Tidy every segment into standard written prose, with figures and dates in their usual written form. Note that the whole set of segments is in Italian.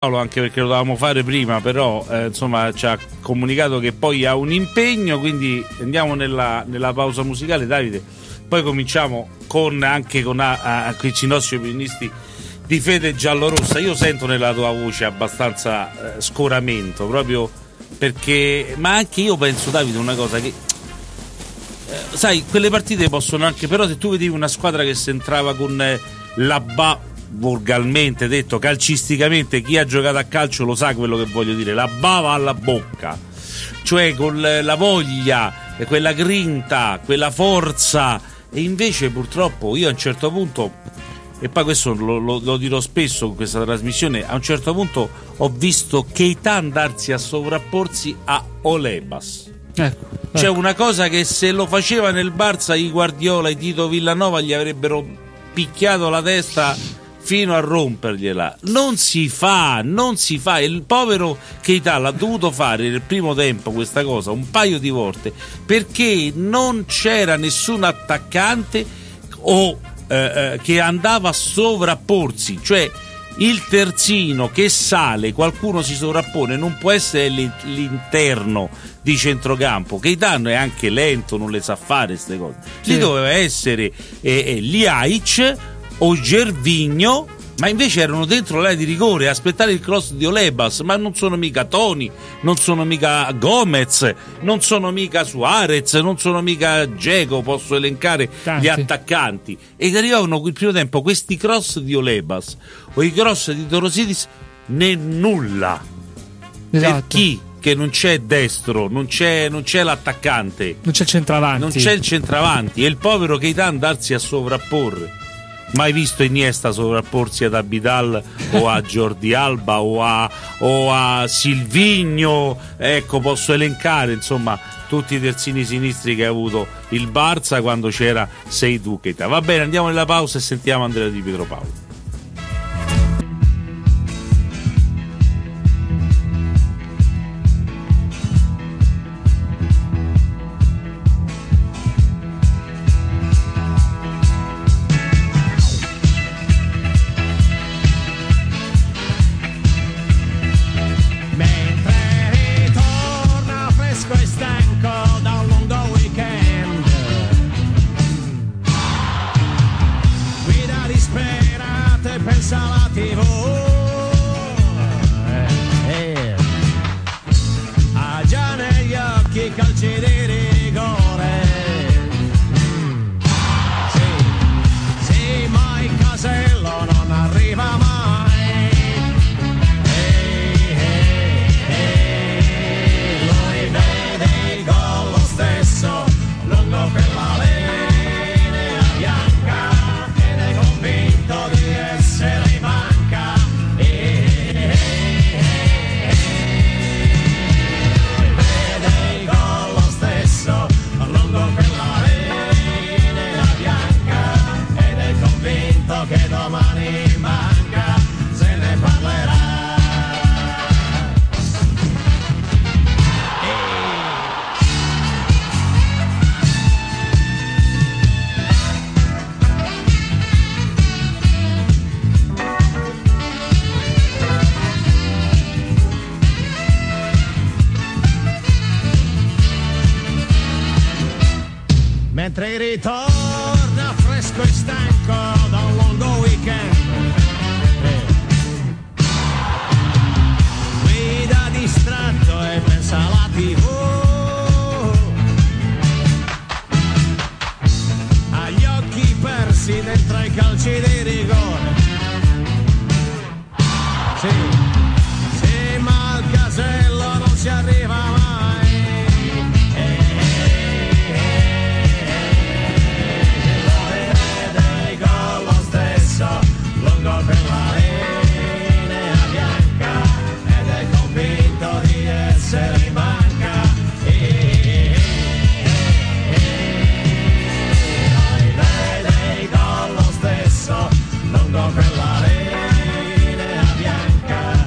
Anche perché lo dovevamo fare prima, però insomma ci ha comunicato che poi ha un impegno, quindi andiamo nella pausa musicale, Davide, poi cominciamo con i nostri opinionisti di fede giallorossa. Io sento nella tua voce abbastanza scoramento, proprio perché, ma anche io penso, Davide, una cosa che sai, quelle partite possono anche, però se tu vedevi una squadra che si entrava con vulgarmente detto, calcisticamente, chi ha giocato a calcio lo sa quello che voglio dire, la bava alla bocca, cioè con la voglia, quella grinta, quella forza. E invece purtroppo io a un certo punto, e poi questo lo dirò spesso con questa trasmissione, a un certo punto ho visto Keita andarsi a sovrapporsi a Olebas. Ecco. C'è una cosa che se lo faceva nel Barça i Guardiola, i Tito Villanova gli avrebbero picchiato la testa fino a rompergliela. Non si fa. Il povero Keita l'ha dovuto fare nel primo tempo questa cosa un paio di volte, perché non c'era nessun attaccante che andava a sovrapporsi, cioè il terzino che sale, qualcuno si sovrappone, non può essere l'interno di centrocampo. Keita è anche lento, non le sa fare queste cose. Lì doveva essere Ljajić o Gervinho, ma invece erano dentro l'area di rigore, aspettare il cross di Olebas, ma non sono mica Toni, non sono mica Gomez, non sono mica Suarez, non sono mica Dzeko, posso elencare tanti. Gli attaccanti, ed arrivavano il primo tempo questi cross di Olebas o i cross di Torosidis, né nulla, esatto. Per chi? Che non c'è destro, non c'è l'attaccante, non c'è il centravanti, e il povero Keita andarsi a sovrapporre. Mai visto Iniesta sovrapporsi ad Abidal o a Jordi Alba o a Sylvinho? Ecco, posso elencare insomma tutti i terzini sinistri che ha avuto il Barça quando c'era Seydou Keita. Va bene, andiamo nella pausa e sentiamo Andrea Di Pietropaolo. Ritorna fresco e stanco da un lungo weekend, guida distratto e pensa alla TV, agli occhi persi dentro i calci di rigore. Sì, ma al casello non si arriva mai. Per la linea bianca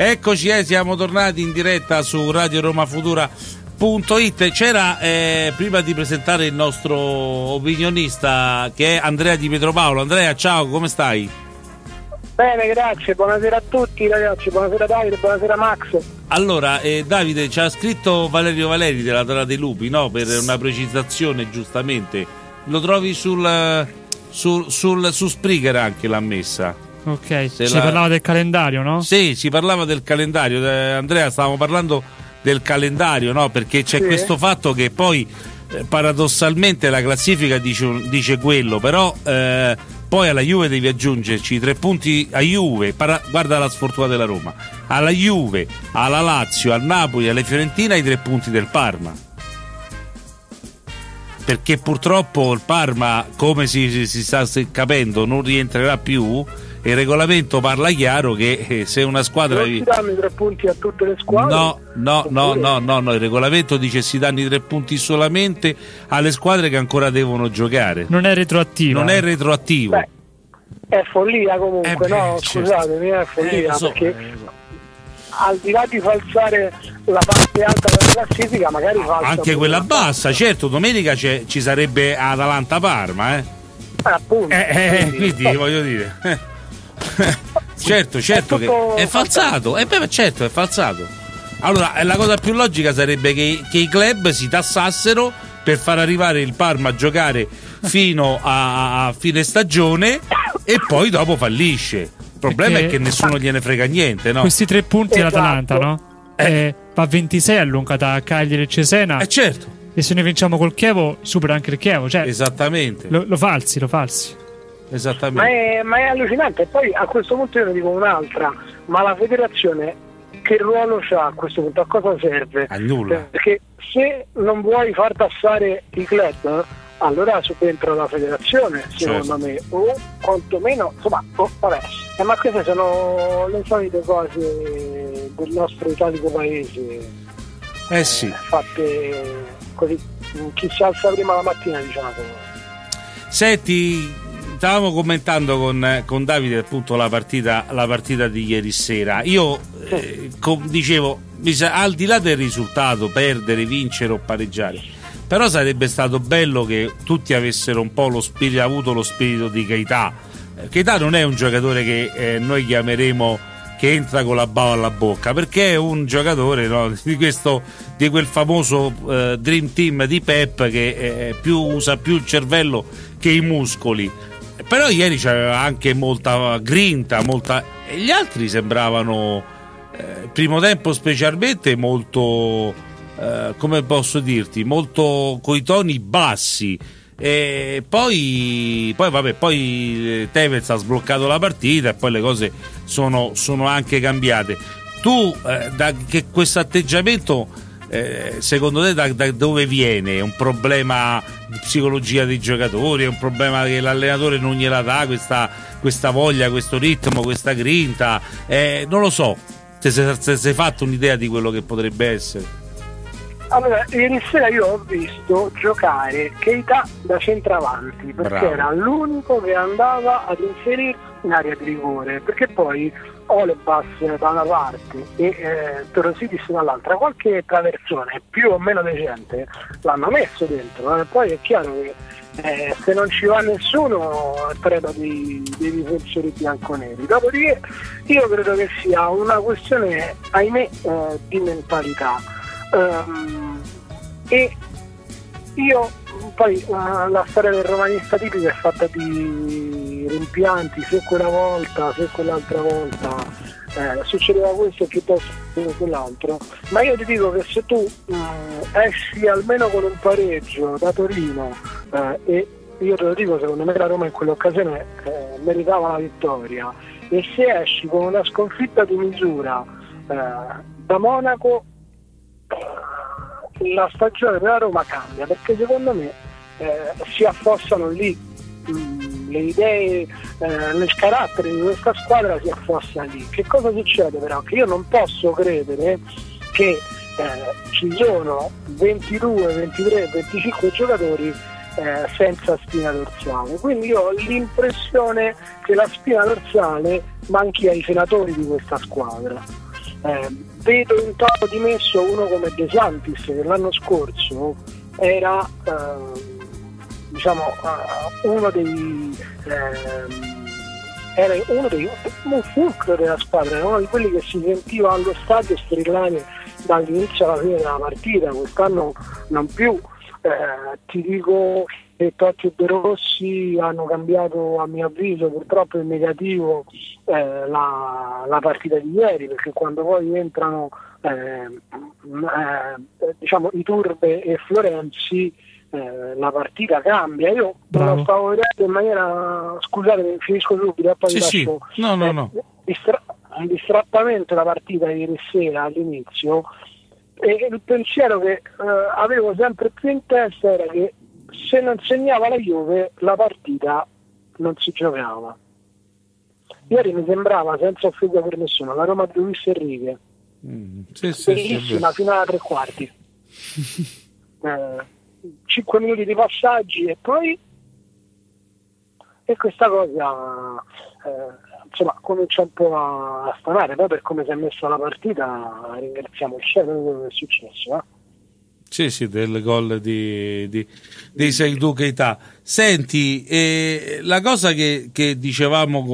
Eccoci, siamo tornati in diretta su Radio Roma Futura.it. C'era, prima di presentare il nostro opinionista, che è Andrea Di Pietropaolo. Andrea, ciao, come stai? Bene, grazie, buonasera a tutti ragazzi, buonasera Davide, buonasera Max. Allora, Davide, ci ha scritto Valerio Valeri della Tora dei Lupi, no? Per una precisazione, giustamente. Lo trovi su Spreaker anche l'ha messa. Ok, parlava del calendario, no? Sì, si parlava del calendario, Andrea, stavamo parlando del calendario, no? Perché c'è questo fatto che poi, paradossalmente, la classifica dice quello, però... Poi alla Juve devi aggiungerci 3 punti a Juve, guarda la sfortuna della Roma, alla Juve, alla Lazio, al Napoli, alla Fiorentina, i 3 punti del Parma, perché purtroppo il Parma, come si sta capendo, non rientrerà più, e il regolamento parla chiaro che se una squadra... Non si danno i 3 punti a tutte le squadre? No, il regolamento dice si danno i 3 punti solamente alle squadre che ancora devono giocare. Non è retroattivo. Non è retroattivo. Beh, è follia comunque, no? Scusatemi, è follia, perché al di là di falsare la parte alta della classifica, magari falsa anche quella bassa. Certo, domenica ci sarebbe Atalanta-Parma, appunto. Quindi voglio dire... certo che è falsato, certo è falsato. Allora la cosa più logica sarebbe che i club si tassassero per far arrivare il Parma a giocare fino a fine stagione e poi dopo fallisce. Il problema è che nessuno gliene frega niente, no? Questi 3 punti all'Atalanta, no? Va 26 allungata a Cagliari e Cesena, certo. E se ne vinciamo col Chievo supera anche il Chievo, cioè, esattamente. Lo falsi. Esattamente. Ma è allucinante. E poi a questo punto io ne dico un'altra: ma la federazione che ruolo c'ha a questo punto? A cosa serve? A nulla. Perché se non vuoi far tassare i club, allora subentra la federazione, secondo me, o quantomeno, insomma, vabbè. Ma queste sono le solite cose del nostro italico paese, fatte così, chi si alza prima la mattina, diciamo. Senti, stavamo commentando con Davide appunto la partita di ieri sera. Io dicevo, al di là del risultato, perdere, vincere o pareggiare, però sarebbe stato bello che tutti avessero un po' avuto lo spirito di Keita. Keita non è un giocatore che noi chiameremo che entra con la bava alla bocca, perché è un giocatore, no, di quel famoso Dream Team di Pep, che usa più il cervello che i muscoli. Però ieri c'aveva anche molta grinta, e gli altri sembravano, primo tempo specialmente, molto, come posso dirti, molto coi toni bassi. E poi Tevez ha sbloccato la partita e poi le cose sono anche cambiate. Tu, che questo atteggiamento... secondo te da dove viene? È un problema di psicologia dei giocatori? È un problema che l'allenatore non gliela dà questa voglia, questo ritmo, questa grinta? Non lo so, se sei fatto un'idea di quello che potrebbe essere. Allora, ieri sera io ho visto giocare Keita da centravanti, perché era l'unico che andava ad inserirsi in area di rigore, perché poi Olebas da una parte e Torosidis dall'altra, qualche traversone più o meno decente l'hanno messo dentro, poi è chiaro che se non ci va nessuno è preda dei difensori bianconeri. Dopodiché io credo che sia una questione, ahimè, di mentalità, e io poi la storia del romanista tipico è fatta di rimpianti, se quella volta, se quell'altra volta, succedeva questo piuttosto che quell'altro. Ma io ti dico che se tu esci almeno con un pareggio da Torino, e io te lo dico, secondo me la Roma in quell'occasione meritava la vittoria, e se esci con una sconfitta di misura da Monaco, la stagione per la Roma cambia, perché secondo me si affossano lì le idee, il carattere di questa squadra si affossa lì. Che cosa succede però? Che io non posso credere che ci sono 22, 23, 25 giocatori senza spina dorsale, quindi io ho l'impressione che la spina dorsale manchi ai senatori di questa squadra. Vedo in campo dimesso uno come De Santis, che l'anno scorso era fulcro della squadra, era uno di quelli che si sentiva allo stadio strillare dall'inizio alla fine della partita. Quest'anno non più. Ti dico che Totti e De Rossi hanno cambiato, a mio avviso purtroppo in negativo, la partita di ieri, perché quando poi entrano Iturbe e Florenzi, la partita cambia. Io la stavo vedendo in maniera, scusate, finisco subito, poi distrattamente la partita ieri sera all'inizio, e il pensiero che avevo sempre più in testa era che se non segnava la Juve la partita non si giocava. Ieri mi sembrava, senza offesa per nessuno, la Roma di Luis Enrique, bellissima fino alla tre quarti, 5 minuti di passaggi e poi, e questa cosa comincia un po' a stanare. Poi per come si è messa la partita ringraziamo il Chievo per quello che è successo, eh? Sì, del gol di Seydou Keita. Senti, la cosa che dicevamo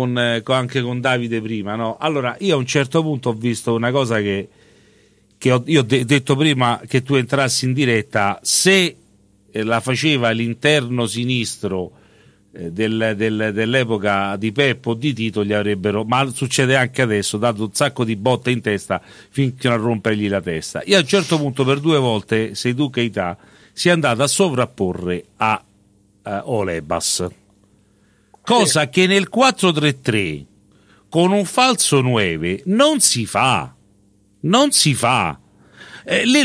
anche con Davide prima, no? Allora, io a un certo punto ho visto una cosa che ho detto prima che tu entrassi in diretta. Se la faceva l'interno sinistro dell'epoca di Peppo o di Tito, gli avrebbero, ma succede anche adesso, dato un sacco di botte in testa finché non rompergli la testa. E a un certo punto per due volte Seydou Keita si è andato a sovrapporre a Olebas, cosa che nel 4-3-3 con un falso 9 non si fa. Lì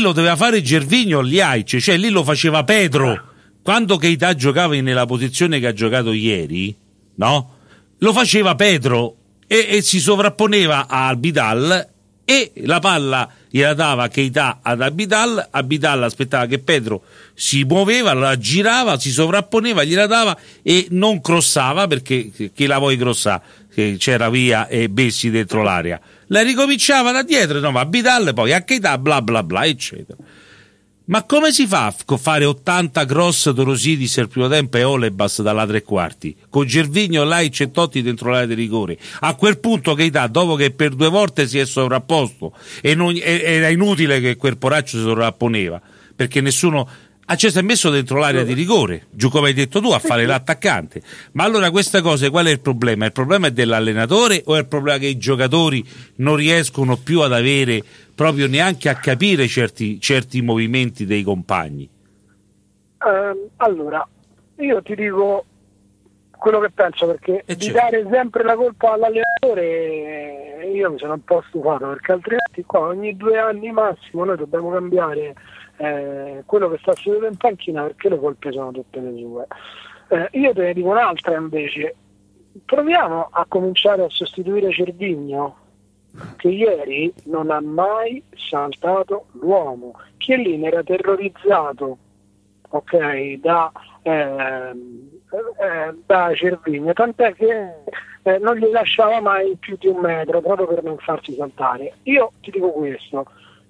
lo doveva fare Gervinho o Ljajić, cioè lì lo faceva Pedro. Quando Keita giocava nella posizione che ha giocato ieri, no? Lo faceva Pedro e si sovrapponeva a Abidal, e la palla gliela dava Keita ad Abidal. Abidal aspettava che Pedro si muoveva, la girava, si sovrapponeva, gliela dava e non crossava, perché chi la vuoi crossare? C'era Via e Bessi dentro l'area. La ricominciava da dietro, no? Ma Abidal poi a Keita, bla bla bla, eccetera. Ma come si fa a fare 80 cross Torosidis al primo tempo e Olebas dalla tre quarti, con Gervinho, Ljajić e Totti dentro l'area di rigore? A quel punto Keita, dopo che per due volte si è sovrapposto, e non, era inutile che quel poraccio si sovrapponeva, perché nessuno... si è messo dentro l'area di rigore, giù come hai detto tu, a fare l'attaccante. Ma allora queste cose, qual è il problema? Il problema è dell'allenatore o è il problema che i giocatori non riescono più ad avere, proprio neanche a capire certi movimenti dei compagni? Allora, io ti dico quello che penso, perché dare sempre la colpa all'allenatore io mi sono un po' stufato, perché altrimenti qua ogni 2 anni massimo noi dobbiamo cambiare quello che sta succedendo in panchina, perché le colpe sono tutte le sue. Io te ne dico un'altra invece: proviamo a cominciare a sostituire Gervinho, che ieri non ha mai saltato l'uomo. Chiellini era terrorizzato, da Gervinho, tant'è che non gli lasciava mai più di 1 metro, proprio per non farsi saltare. Io ti dico questo: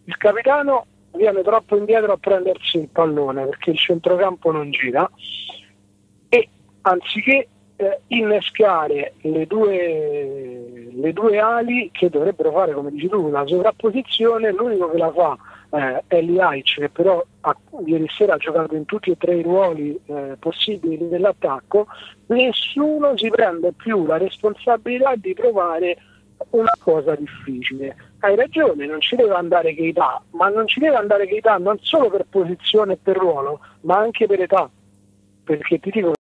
il capitano viene troppo indietro a prendersi il pallone, perché il centrocampo non gira, e anziché innescare le due ali che dovrebbero fare, come dici tu, una sovrapposizione, l'unico che la fa è Ljajić, che però ieri sera ha giocato in tutti e 3 i ruoli possibili dell'attacco. Nessuno si prende più la responsabilità di provare una cosa difficile. Hai ragione, non ci deve andare Keita, ma non ci deve andare Keita non solo per posizione e per ruolo, ma anche per età, perché ti dico